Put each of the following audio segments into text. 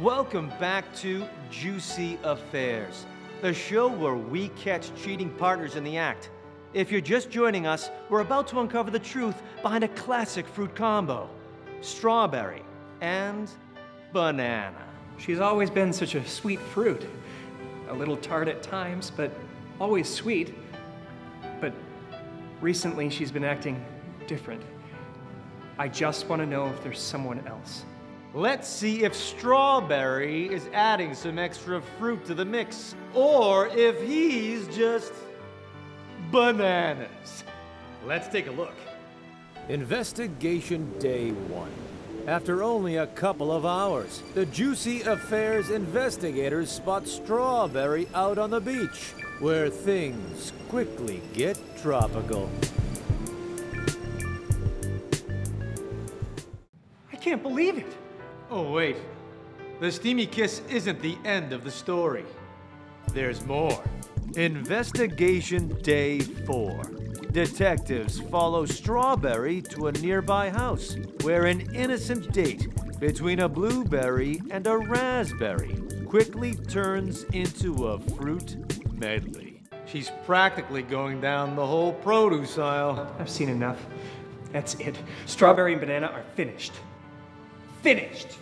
Welcome back to Juicy Affairs, the show where we catch cheating partners in the act. If you're just joining us, we're about to uncover the truth behind a classic fruit combo, strawberry and banana. She's always been such a sweet fruit. A little tart at times, but always sweet. But recently she's been acting different. I just want to know if there's someone else. Let's see if Strawberry is adding some extra fruit to the mix, or if he's just bananas. Let's take a look. Investigation day one. After only a couple of hours, the Juicy Affairs investigators spot Strawberry out on the beach, where things quickly get tropical. I can't believe it. Oh, wait. The steamy kiss isn't the end of the story. There's more. Investigation day four. Detectives follow Strawberry to a nearby house where an innocent date between a blueberry and a raspberry quickly turns into a fruit medley. She's practically going down the whole produce aisle. I've seen enough. That's it. Strawberry and banana are finished. Finished.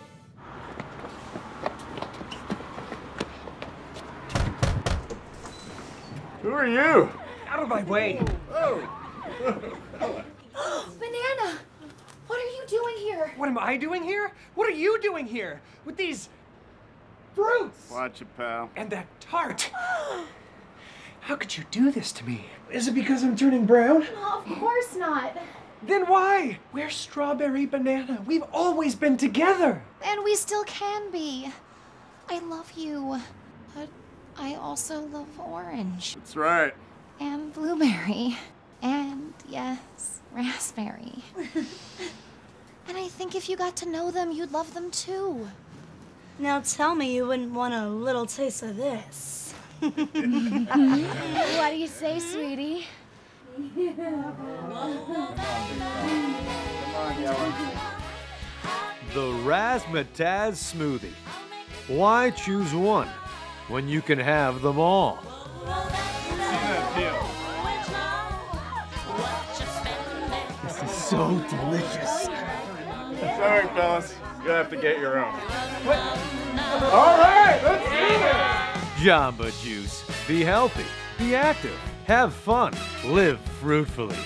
Who are you? Out of my way. Oh. Oh, banana! What are you doing here? What am I doing here? What are you doing here? With these fruits! Watch it, pal. And that tart. How could you do this to me? Is it because I'm turning brown? No, of course not. Then why? We're Strawberry Banana. We've always been together. And we still can be. I love you. But I also love orange. That's right. And blueberry. And, yes, raspberry. And I think if you got to know them, you'd love them too. Now tell me you wouldn't want a little taste of this. What do you say, sweetie? The Razzmatazz Smoothie. Why choose one when you can have them all? This is so delicious. Sorry, fellas. You'll have to get your own. What? All right, let's do it! Jamba Juice. Be healthy, be active, have fun, live fruitfully.